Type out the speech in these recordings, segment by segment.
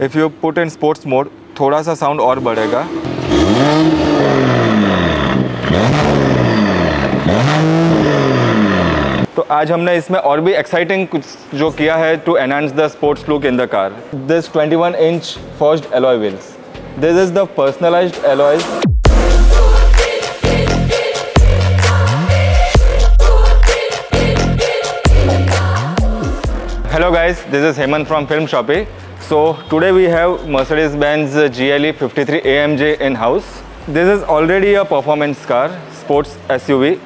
If you put in sports mode, थोड़ा सा sound और बढ़ेगा. तो आज हमने इसमें और भी exciting कुछ जो किया है to enhance the sports look in the car. This 21-inch forged alloy wheels. This is the personalized alloys. Hello guys, this is Hemant from FilmShoppee. So today we have Mercedes-Benz GLE 53 AMG in-house. This is already a performance car, sports SUV.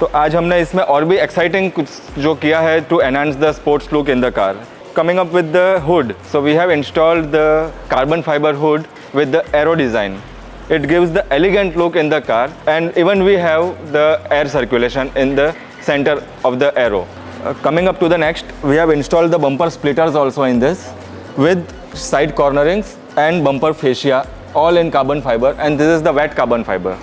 तो आज हमने इसमें और भी exciting कुछ जो किया है to enhance the sports look in the car. Coming up with the hood, so we have installed the carbon fiber hood with the aero design. It gives the elegant look in the car, and even we have the air circulation in the center of the aero. Coming up to the next, we have installed the bumper splitters also in this with side cornerings and bumper fascia, all in carbon fiber, and this is the wet carbon fiber.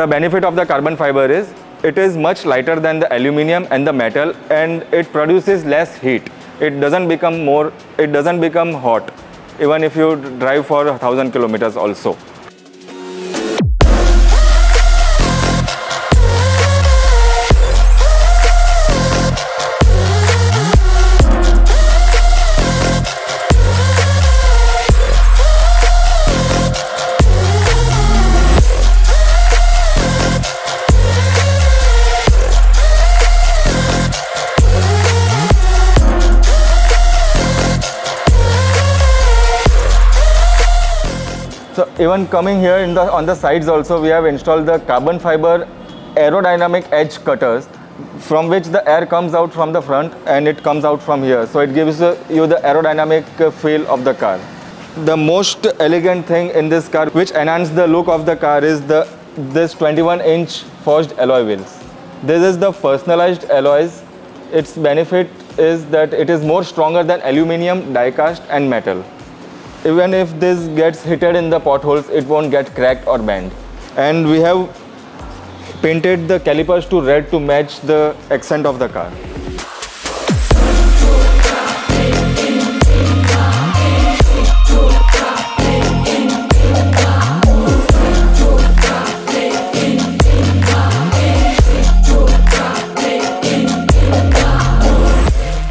The benefit of the carbon fiber is it is much lighter than the aluminium and the metal, and it produces less heat. It doesn't become hot, even if you drive for 1000 kilometers also. So even coming here on the sides also, we have installed the carbon fiber aerodynamic edge cutters, from which the air comes out from the front and it comes out from here. So it gives you the aerodynamic feel of the car. The most elegant thing in this car, which enhances the look of the car, is this 21-inch forged alloy wheels. This is the personalized alloys. Its benefit is that it is more stronger than aluminium, die-cast and metal. Even if this gets hitted in the potholes, it won't get cracked or bent. And we have painted the calipers to red to match the accent of the car.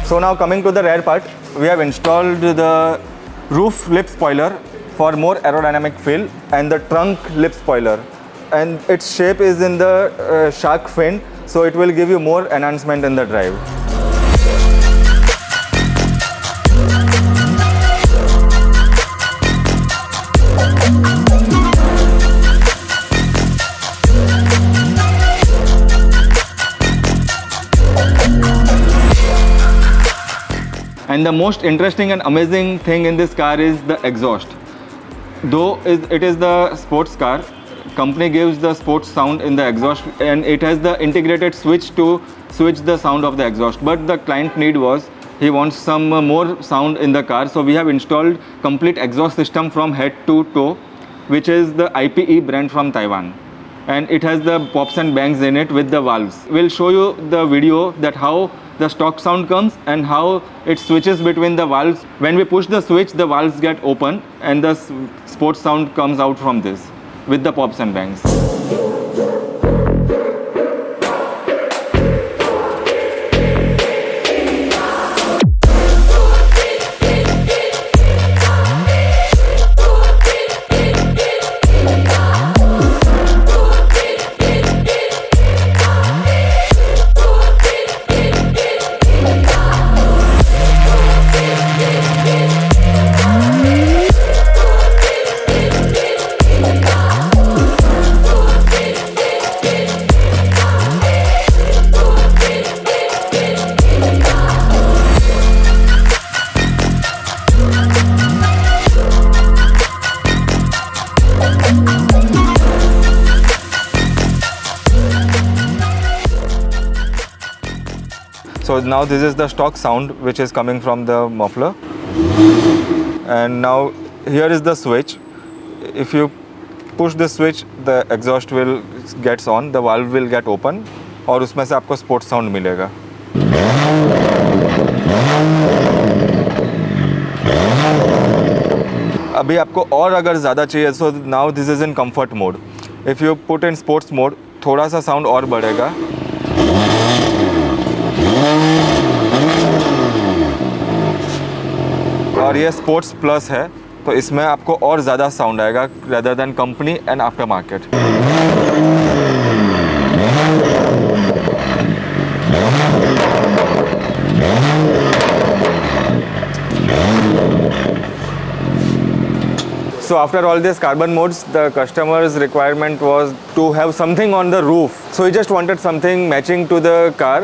So now coming to the rear part, we have installed the roof lip spoiler for more aerodynamic feel, and the trunk lip spoiler, and its shape is in the shark fin, so it will give you more enhancement in the drive. And the most interesting and amazing thing in this car is the exhaust. Though it is the sports car, company gives the sports sound in the exhaust, and it has the integrated switch to switch the sound of the exhaust. But the client need was, he wants some more sound in the car, so we have installed complete exhaust system from head to toe, which is the IPE brand from Taiwan. And it has the pops and bangs in it with the valves. We'll show you the video that how the stock sound comes and how it switches between the valves. When we push the switch, the valves get open and the sports sound comes out from this with the pops and bangs. So now this is the stock sound which is coming from the muffler, and now here is the switch. If you push the switch, the exhaust will gets on, the valve will get open, और उसमें से आपको sports sound मिलेगा. अभी आपको और अगर ज़्यादा चाहिए, so now this is in comfort mode. If you put in sports mode थोड़ा सा साउंड और बढ़ेगा. और ये स्पोर्ट्स प्लस है तो इसमें आपको और ज़्यादा साउंड आएगा rather than company and after market. So after all these carbon modes, the customer's requirement was to have something on the roof. So he just wanted something matching to the car,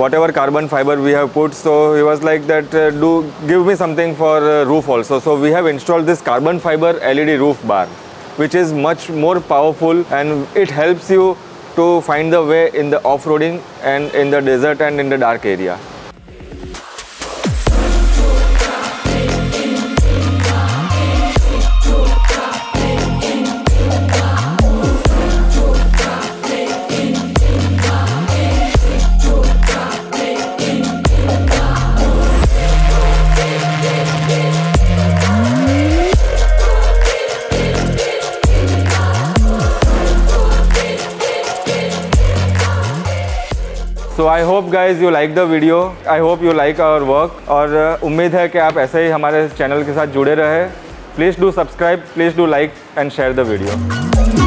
whatever carbon fiber we have put. So he was like that, do give me something for roof also. So we have installed this carbon fiber LED roof bar, which is much more powerful and it helps you to find the way in the off-roading and in the desert and in the dark area. So I hope guys you like the video. I hope you like our work. और उम्मीद है कि आप ऐसे ही हमारे channel के साथ जुड़े रहें. Please do subscribe, please do like and share the video.